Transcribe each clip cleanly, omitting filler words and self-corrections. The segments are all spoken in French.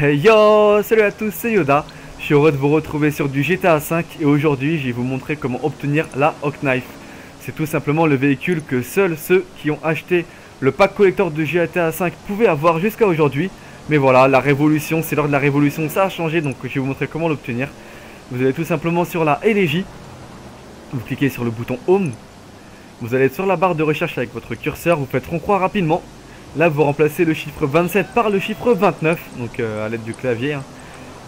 Hey yo, salut à tous, c'est Yoda. Je suis heureux de vous retrouver sur du GTA V et aujourd'hui je vais vous montrer comment obtenir la Hotknife. C'est tout simplement le véhicule que seuls ceux qui ont acheté le pack collector de GTA V pouvaient avoir jusqu'à aujourd'hui. Mais voilà, la révolution, c'est l'heure de la révolution, ça a changé, donc je vais vous montrer comment l'obtenir. Vous allez tout simplement sur la LDJ, vous cliquez sur le bouton Home, vous allez sur la barre de recherche avec votre curseur, vous faites rond croix rapidement. Là vous remplacez le chiffre 27 par le chiffre 29, donc à l'aide du clavier, hein.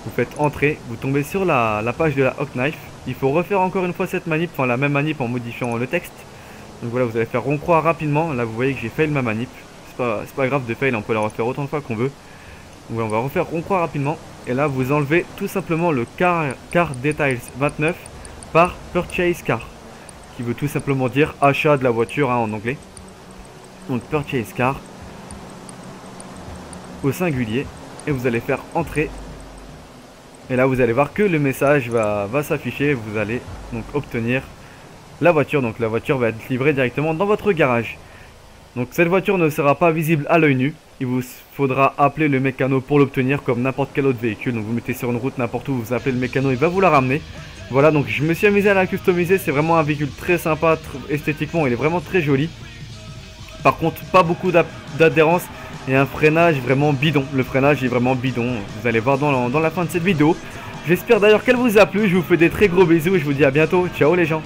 Vous faites entrer, vous tombez sur la page de la Hotknife. Il faut refaire encore une fois cette manip, enfin la même manip en modifiant le texte. Donc voilà, vous allez faire rond croix rapidement, là vous voyez que j'ai fail ma manip. C'est pas grave de fail, on peut la refaire autant de fois qu'on veut. Donc on va refaire rond croix rapidement, et là vous enlevez tout simplement le car details 29 par purchase car, qui veut tout simplement dire achat de la voiture, hein, en anglais. Donc purchase car au singulier, et vous allez faire entrer, et là vous allez voir que le message va s'afficher. Vous allez donc obtenir la voiture, donc la voiture va être livrée directement dans votre garage. Donc cette voiture ne sera pas visible à l'œil nu, il vous faudra appeler le mécano pour l'obtenir comme n'importe quel autre véhicule. Donc vous mettez sur une route n'importe où, vous appelez le mécano, il va vous la ramener. Voilà, donc je me suis amusé à la customiser, c'est vraiment un véhicule très sympa, esthétiquement il est vraiment très joli. Par contre pas beaucoup d'adhérence et un freinage vraiment bidon. Le freinage est vraiment bidon, vous allez voir dans la fin de cette vidéo. J'espère d'ailleurs qu'elle vous a plu, je vous fais des très gros bisous et je vous dis à bientôt. Ciao les gens.